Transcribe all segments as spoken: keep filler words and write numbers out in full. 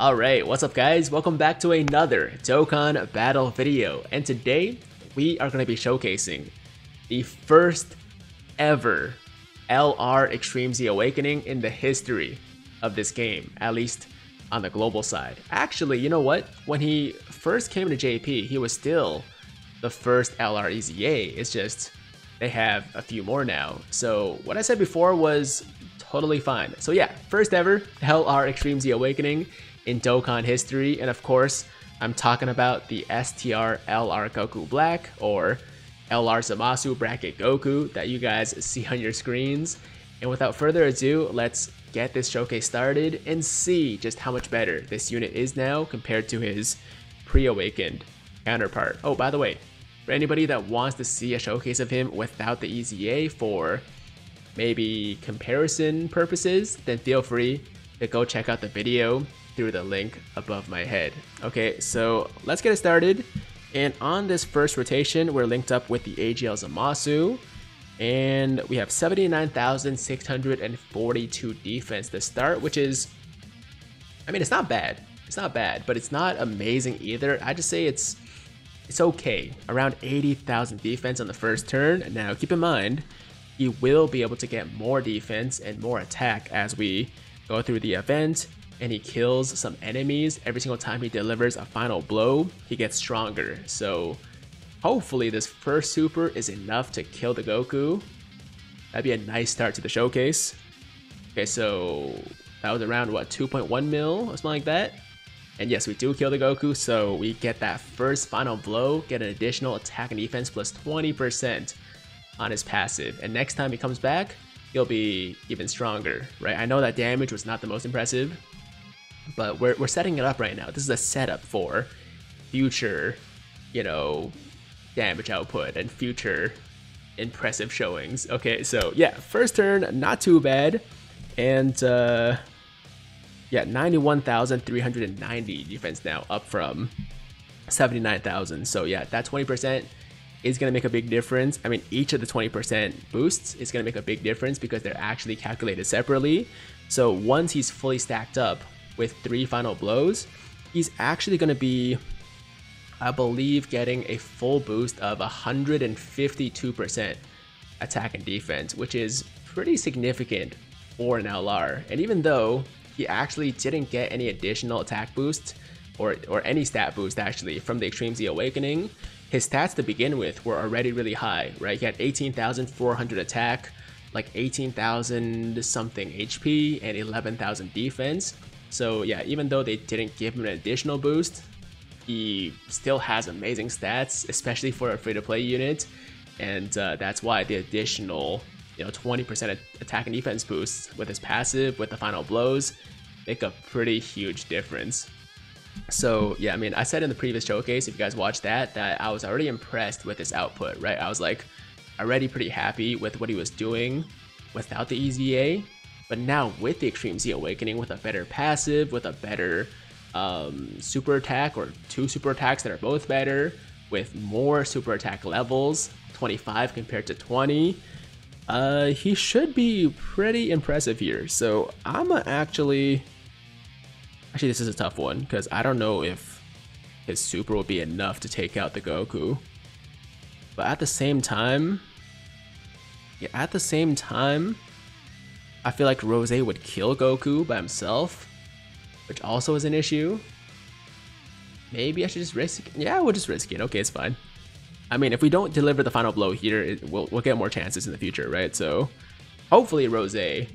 Alright, what's up guys? Welcome back to another Dokkan Battle video, and today we are going to be showcasing the first ever L R Extreme Z Awakening in the history of this game, at least on the global side. Actually, you know what? When he first came to J P, he was still the first L R E Z A, it's just they have a few more now, so what I said before was totally fine. So yeah, first ever L R Extreme Z Awakening in Dokkan history, and of course, I'm talking about the S T R L R Goku Black, or L R Zamasu bracket Goku that you guys see on your screens. And without further ado, let's get this showcase started and see just how much better this unit is now compared to his pre-awakened counterpart. Oh, by the way, for anybody that wants to see a showcase of him without the E Z A for maybe comparison purposes, then feel free to go check out the video through the link above my head. Okay, so let's get it started. And on this first rotation, we're linked up with the A G L Zamasu, and we have seventy-nine thousand six hundred forty-two defense to start, which is, I mean, it's not bad. It's not bad, but it's not amazing either. I just say it's it's okay. Around eighty thousand defense on the first turn. Now, keep in mind, he will be able to get more defense and more attack as we go through the event, and he kills some enemies. Every single time he delivers a final blow, he gets stronger. So hopefully this first super is enough to kill the Goku. That'd be a nice start to the showcase. Okay, so that was around, what, two point one mil or something like that? And yes, we do kill the Goku, so we get that first final blow, get an additional attack and defense plus twenty percent on his passive. And next time he comes back, he'll be even stronger, right? I know that damage was not the most impressive, but we're, we're setting it up right now. This is a setup for future, you know, damage output and future impressive showings. Okay, so yeah, first turn, not too bad. And uh, yeah, ninety-one thousand three hundred ninety defense now, up from seventy-nine thousand. So yeah, that twenty percent is going to make a big difference. I mean, each of the twenty percent boosts is going to make a big difference because they're actually calculated separately. So once he's fully stacked up with three final blows, he's actually going to be, I believe, getting a full boost of one hundred fifty-two percent attack and defense, which is pretty significant for an L R. And even though he actually didn't get any additional attack boost or, or any stat boost actually from the Extreme Z Awakening, his stats to begin with were already really high, right? He had eighteen thousand four hundred attack, like eighteen thousand something H P, and eleven thousand defense. So yeah, even though they didn't give him an additional boost, he still has amazing stats, especially for a free-to-play unit, and uh, that's why the additional, you know, twenty percent attack and defense boosts with his passive, with the final blows, make a pretty huge difference. So yeah, I mean, I said in the previous showcase, if you guys watched that, that I was already impressed with his output, right? I was like already pretty happy with what he was doing without the E Z A. But now with the Extreme Z Awakening, with a better passive, with a better um, super attack, or two super attacks that are both better, with more super attack levels, twenty-five compared to twenty, uh, he should be pretty impressive here. So I'm actually, actually this is a tough one, because I don't know if his super will be enough to take out the Goku. But at the same time, yeah, at the same time, I feel like Rosé would kill Goku by himself, which also is an issue. Maybe I should just risk it. Yeah, we'll just risk it. Okay, it's fine. I mean, if we don't deliver the final blow here, it, we'll, we'll get more chances in the future, right? So hopefully Rosé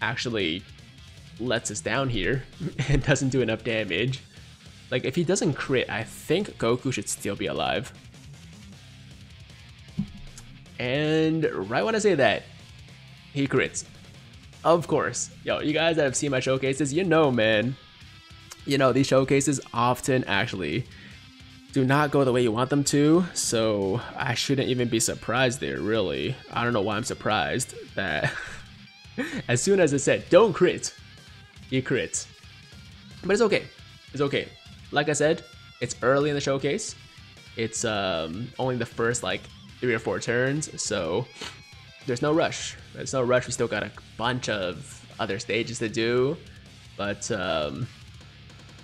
actually lets us down here and doesn't do enough damage. Like, if he doesn't crit, I think Goku should still be alive. And right when I say that, he crits. Of course. Yo, you guys that have seen my showcases, you know, man, you know, these showcases often actually do not go the way you want them to, so I shouldn't even be surprised there, really. I don't know why I'm surprised that as soon as I said, don't crit, he crits. But it's okay. It's okay. Like I said, it's early in the showcase. It's um, only the first, like, three or four turns, so there's no rush. There's no rush. We still got a bunch of other stages to do, but um,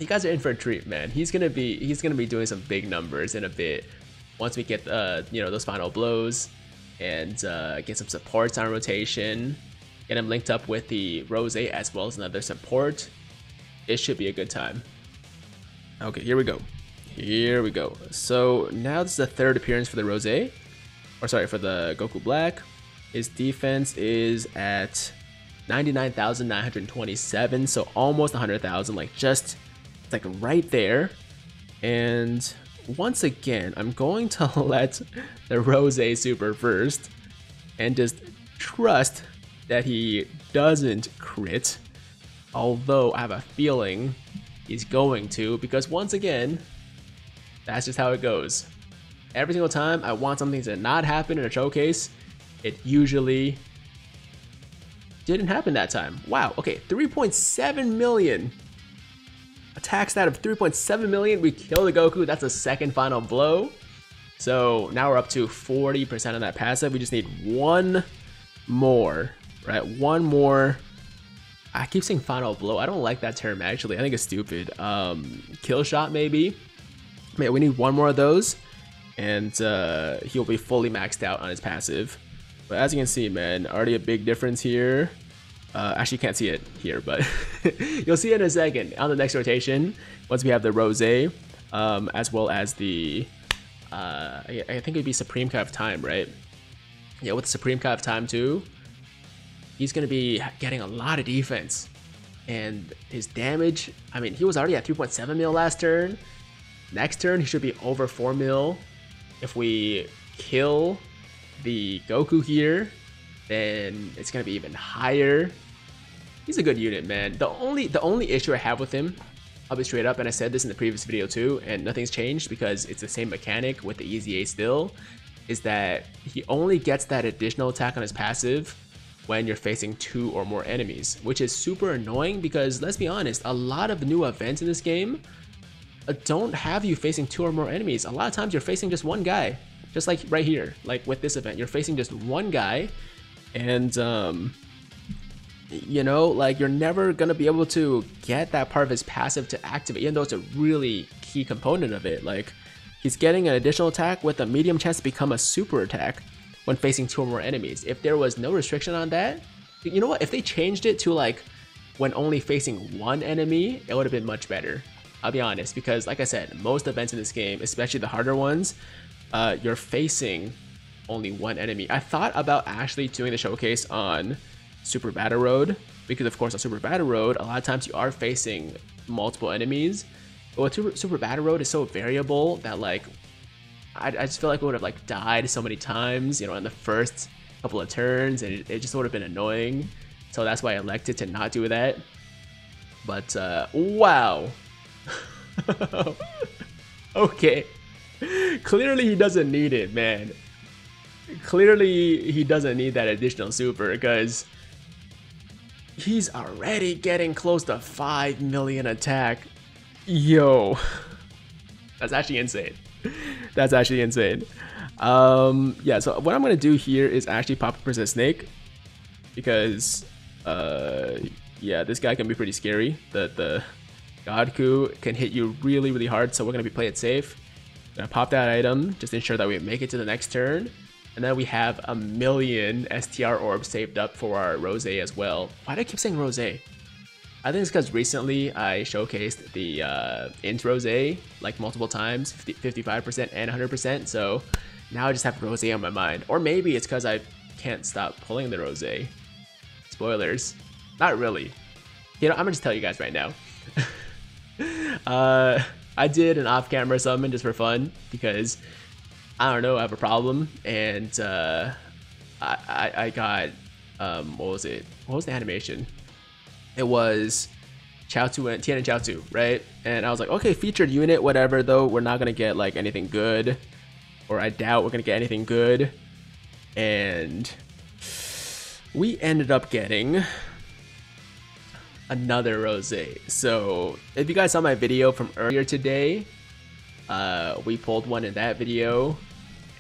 you guys are in for a treat, man. He's gonna be he's gonna be doing some big numbers in a bit. Once we get uh you know those final blows and uh, get some supports on rotation, get him linked up with the Rose as well as another support. It should be a good time. Okay, here we go. Here we go. So now this is the third appearance for the Rose, or sorry, for the Goku Black. His defense is at ninety-nine thousand nine hundred twenty-seven, so almost one hundred thousand, like just it's like right there. And once again, I'm going to let the Rose super first and just trust that he doesn't crit. Although I have a feeling he's going to, because once again, that's just how it goes. Every single time I want something to not happen in a showcase, it usually didn't happen that time. Wow, okay, three point seven million. A tax that of three point seven million, we kill the Goku, that's the second final blow. So now we're up to forty percent of that passive. We just need one more, right? One more, I keep saying final blow. I don't like that term actually, I think it's stupid. Um, kill shot maybe. Man, we need one more of those and uh, he'll be fully maxed out on his passive. But as you can see, man, already a big difference here. Uh, actually, you can't see it here, but you'll see it in a second on the next rotation. Once we have the Rose, um, as well as the, uh, I, I think it'd be Supreme Kai of Time, right? Yeah, with Supreme Kai of Time too, he's gonna be getting a lot of defense, and his damage. I mean, he was already at three point seven mil last turn. Next turn, he should be over four mil. If we kill the Goku here, then it's gonna be even higher. He's a good unit, man. The only the only issue I have with him, I'll be straight up, and I said this in the previous video too, and nothing's changed because it's the same mechanic with the E Z A still, is that he only gets that additional attack on his passive when you're facing two or more enemies, which is super annoying because, let's be honest, a lot of the new events in this game don't have you facing two or more enemies. A lot of times you're facing just one guy. Just like right here, like with this event, you're facing just one guy, and um, you know, like you're never gonna be able to get that part of his passive to activate, even though it's a really key component of it. Like, he's getting an additional attack with a medium chance to become a super attack when facing two or more enemies. If there was no restriction on that, you know what? If they changed it to like when only facing one enemy, it would have been much better. I'll be honest, because like I said, most events in this game, especially the harder ones, Uh, you're facing only one enemy. I thought about actually doing the showcase on Super Battle Road, because of course on Super Battle Road, a lot of times you are facing multiple enemies. But with Super, Super Battle Road is so variable that like, I, I just feel like I would have like died so many times, you know, in the first couple of turns, and it, it just would have been annoying. So that's why I elected to not do that. But uh, wow. Okay. Clearly he doesn't need it, man. Clearly he doesn't need that additional super, because he's already getting close to five million attack. Yo. That's actually insane. That's actually insane. Um, yeah, so what I'm going to do here is actually pop Princess Snake, because uh, yeah, this guy can be pretty scary. The, the Godku can hit you really, really hard, so we're going to be playing it safe. Gonna pop that item, just ensure that we make it to the next turn, and then we have a million S T R orbs saved up for our Rose as well. Why do I keep saying Rose? I think it's because recently I showcased the uh, Int Rose like multiple times, fifty, fifty-five percent and one hundred percent, so now I just have Rose on my mind. Or maybe it's because I can't stop pulling the Rose. Spoilers. Not really. You know, I'm gonna just tell you guys right now. uh... I did an off-camera summon just for fun, because I don't know, I have a problem, and uh, I, I, I got, um, what was it? What was the animation? It was Chiaotzu and Tien and Chiaotzu, right? And I was like, okay, featured unit, whatever, though, we're not gonna get like anything good, or I doubt we're gonna get anything good. And we ended up getting another Rose. So if you guys saw my video from earlier today, uh, we pulled one in that video,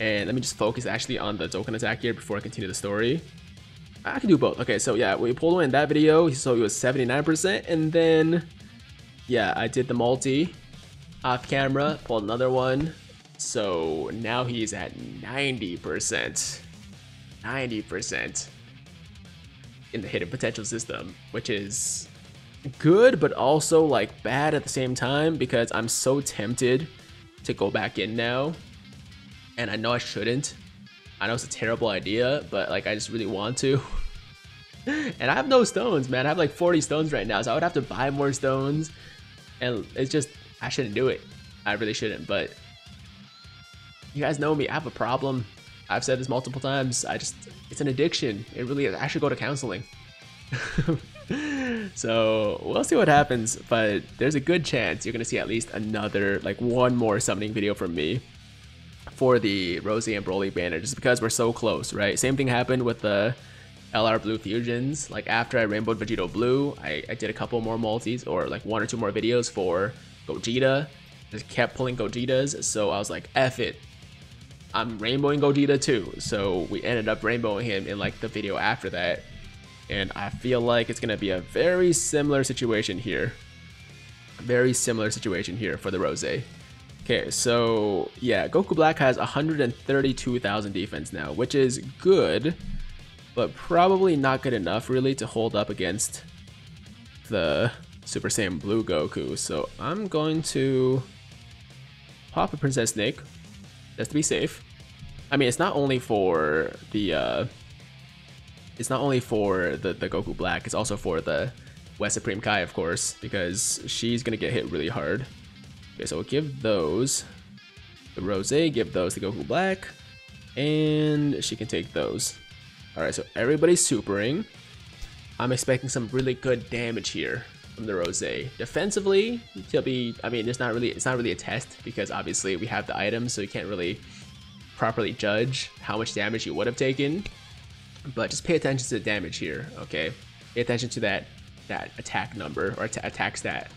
and let me just focus actually on the Dokkan attack here before I continue the story. I can do both. Okay, so yeah, we pulled one in that video, so it was seventy-nine percent, and then yeah, I did the multi off camera, pulled another one. So now he's at ninety percent. ninety percent in the hidden potential system, which is good, but also like bad at the same time, because I'm so tempted to go back in now. And I know I shouldn't. I know it's a terrible idea, but like I just really want to. And I have no stones, man. I have like forty stones right now, so I would have to buy more stones. And it's just, I shouldn't do it. I really shouldn't, but you guys know me. I have a problem. I've said this multiple times. I just, it's an addiction. It really is. I should go to counseling. So we'll see what happens, but there's a good chance you're going to see at least another, like one more summoning video from me for the Rosé and Broly banner, just because we're so close, right? Same thing happened with the L R Blue fusions. Like after I rainbowed Vegito Blue, I, I did a couple more multis, or like one or two more videos for Gogeta. Just kept pulling Gogetas, so I was like, F it. I'm rainbowing Gogeta too. So we ended up rainbowing him in like the video after that. And I feel like it's gonna be a very similar situation here. A very similar situation here for the Rosé. Okay, so yeah, Goku Black has one hundred thirty-two thousand defense now, which is good, but probably not good enough really to hold up against the Super Saiyan Blue Goku. So I'm going to pop a Princess Snake, just to be safe. I mean, it's not only for the uh, it's not only for the, the Goku Black, it's also for the West Supreme Kai, of course, because she's gonna get hit really hard. Okay, so we'll give those the Rosé, give those to Goku Black, and she can take those. Alright, so everybody's supering. I'm expecting some really good damage here from the Rosé. Defensively, she'll be, I mean, it's not really it's not really a test, because obviously we have the items, so you can't really properly judge how much damage you would have taken. But just pay attention to the damage here, okay? Pay attention to that that attack number, or attack stat.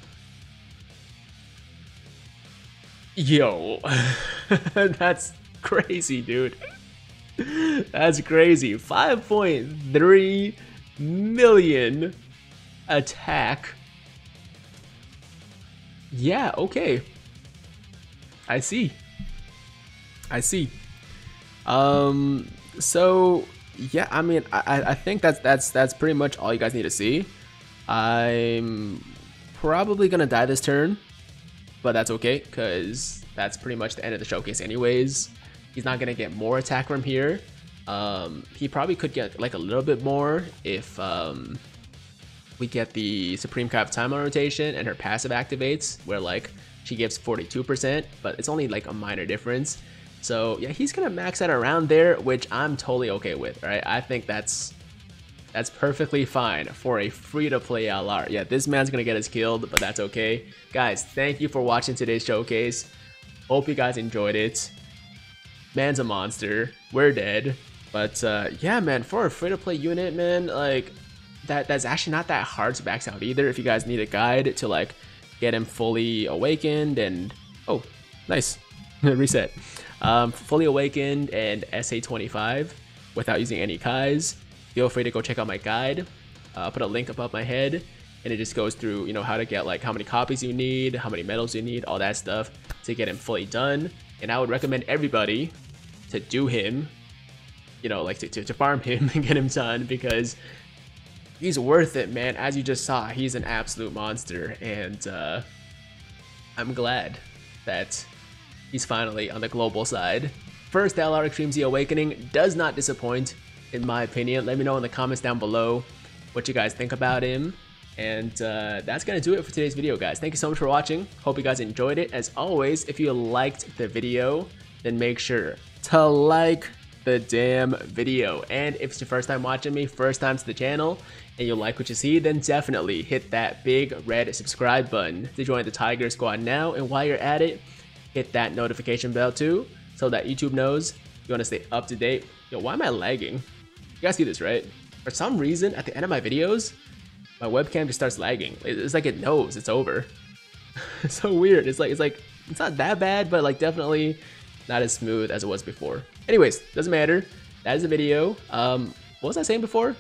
Yo, that's crazy, dude. That's crazy. five point three million attack. Yeah, okay. I see. I see. Um, so yeah, I mean, I I think that's that's that's pretty much all you guys need to see. I'm probably gonna die this turn, but that's okay, because that's pretty much the end of the showcase anyways. He's not gonna get more attack from here. Um, he probably could get like a little bit more if um, we get the Supreme Kai of Time on rotation and her passive activates, where like she gives forty-two percent, but it's only like a minor difference. So yeah, he's gonna max out around there, which I'm totally okay with. All right, I think that's that's perfectly fine for a free-to-play L R. Yeah, this man's gonna get us killed, but that's okay. Guys, thank you for watching today's showcase. Hope you guys enjoyed it. Man's a monster. We're dead. But uh, yeah, man, for a free-to-play unit, man, like that that's actually not that hard to max out either. If you guys need a guide to like get him fully awakened and oh, nice reset, um, fully awakened and S A twenty-five without using any Kais, feel free to go check out my guide. Uh, put a link above my head, and it just goes through, you know, how to get like how many copies you need, how many medals you need, all that stuff to get him fully done. And I would recommend everybody to do him, you know, like to, to, to farm him and get him done, because he's worth it, man. As you just saw, he's an absolute monster, and uh, I'm glad that he's finally on the global side. First L R Extreme Z Awakening does not disappoint, in my opinion. Let me know in the comments down below what you guys think about him. And uh, that's going to do it for today's video, guys. Thank you so much for watching. Hope you guys enjoyed it. As always, if you liked the video, then make sure to like the damn video. And if it's your first time watching me, first time to the channel, and you like what you see, then definitely hit that big red subscribe button to join the Tiger Squad now. And while you're at it, hit that notification bell too, so that YouTube knows you want to stay up to date. Yo, why am I lagging? You guys see this, right? For some reason, at the end of my videos, my webcam just starts lagging. It's like it knows it's over. It's so weird. It's like it's like it's not that bad, but like definitely not as smooth as it was before. Anyways, doesn't matter. That is the video. Um, what was I saying before?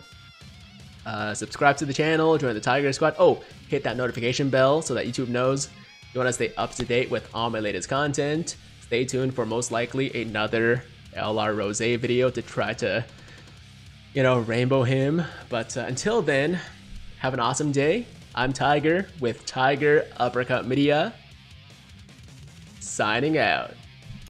Uh, subscribe to the channel, join the Tiger Squad. Oh, hit that notification bell so that YouTube knows. If you want to stay up to date with all my latest content, stay tuned for most likely another L R Rosé video to try to, you know, rainbow him. But uh, until then, have an awesome day. I'm Tiger with Tiger Uppercut Media, signing out.